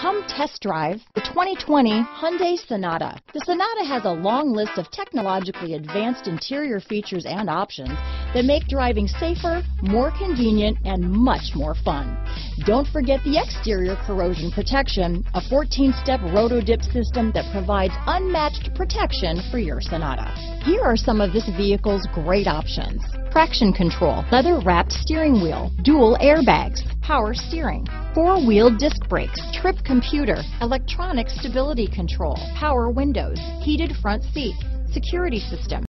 Come test drive the 2020 Hyundai Sonata. The Sonata has a long list of technologically advanced interior features and options that make driving safer, more convenient, and much more fun. Don't forget the exterior corrosion protection, a 14-step roto-dip system that provides unmatched protection for your Sonata. Here are some of this vehicle's great options: traction control, leather-wrapped steering wheel, dual airbags, power steering, four-wheel disc brakes, trip computer, electronic stability control, power windows, heated front seats, security system.